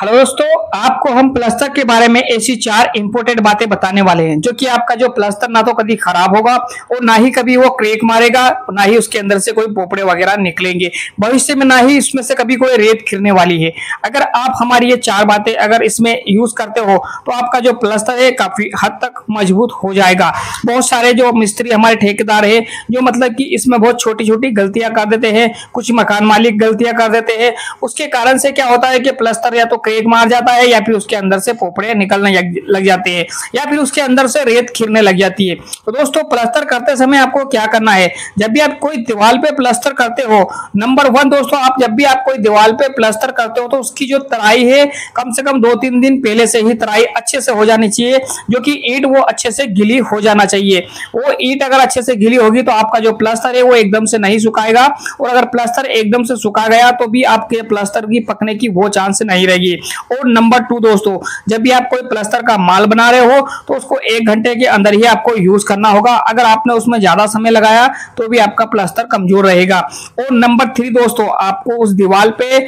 Hello दोस्तों, आपको हम प्लास्टर के बारे में ऐसी चार इंपोर्टेंट बातें बताने वाले हैं जो कि आपका जो प्लास्टर ना तो कभी खराब होगा और ना ही कभी वो क्रैक मारेगा, ना ही उसके अंदर से कोई पोपड़े वगैरह निकलेंगे भविष्य में, ना ही इसमें से कभी कोई रेत खिरने वाली है। अगर आप हमारी ये चार बातें अगर इसमें यूज करते हो तो आपका जो प्लास्टर है काफी हद तक मजबूत हो जाएगा। बहुत सारे जो मिस्त्री हमारे ठेकेदार है जो मतलब कि इसमें बहुत छोटी छोटी गलतियां कर देते हैं, कुछ मकान मालिक गलतियां कर देते हैं, उसके कारण से क्या होता है कि प्लास्टर या तो क्रैक मार जाता है या फिर उसके अंदर से पोपड़े निकलने लग जाते हैं या फिर उसके अंदर से रेत खिरने लग जाती है। तो दोस्तों, प्लास्टर करते समय आपको क्या करना है, जब भी आप कोई दीवार पे प्लास्टर करते हो, नंबर वन दोस्तों, आप जब भी आप कोई दीवार पे प्लास्टर करते हो तो उसकी जो तराई है कम से कम 2-3 दिन पहले से ही तराई अच्छे से हो जानी चाहिए, जो कि ईंट वो अच्छे से गिली हो जाना चाहिए। वो ईंट अगर अच्छे से गिली होगी तो आपका जो प्लास्टर है वो एकदम से नहीं सुखाएगा, और अगर प्लास्टर एकदम से सूखा गया तो भी आपके प्लास्टर की पकने की वो चांस नहीं रहेगी। और नंबर टू दोस्तों, जब भी आप कोई प्लास्टर का माल बना रहे हो तो उसको 1 घंटे के अंदर ही आपको यूज करना होगा। अगर आपने उसमें ज्यादा समय लगाया तो भी आपका प्लास्टर कमजोर रहेगा। और नंबर 3 दोस्तों, आपको उस दीवार पे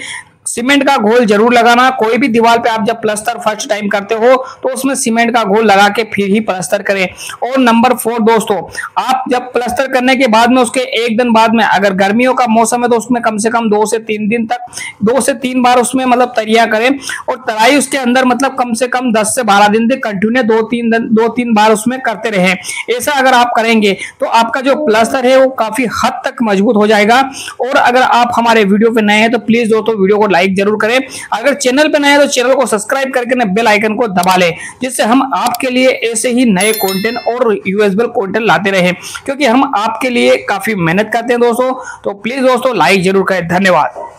सीमेंट का घोल जरूर लगाना। कोई भी दीवार पे आप जब प्लास्टर फर्स्ट टाइम करते हो तो उसमें सीमेंट का घोल लगा के फिर ही प्लास्टर करें। और नंबर 4 दोस्तों, आप जब प्लास्टर करने के बाद में उसके 1 दिन बाद में, अगर गर्मियों का मौसम है तो उसमें कम से कम 2 से 3 दिन तक 2 से 3 बार उसमें मतलब तैयार करें, और तराई उसके अंदर मतलब कम से कम 10 से 12 दिन तक कंटिन्यू 2-3 बार उसमें करते रहे। ऐसा अगर आप करेंगे तो आपका जो प्लास्टर है वो काफी हद तक मजबूत हो जाएगा। और अगर आप हमारे वीडियो पे नए हैं तो प्लीज दोस्तों वीडियो को लाइक जरूर करें। अगर चैनल पे नए हैं तो चैनल को सब्सक्राइब करके ना बेल आइकन को दबा लें, जिससे हम आपके लिए ऐसे ही नए कंटेंट और यूजेबल कंटेंट लाते रहें, क्योंकि हम आपके लिए काफी मेहनत करते हैं दोस्तों। तो प्लीज दोस्तों लाइक जरूर करें। धन्यवाद।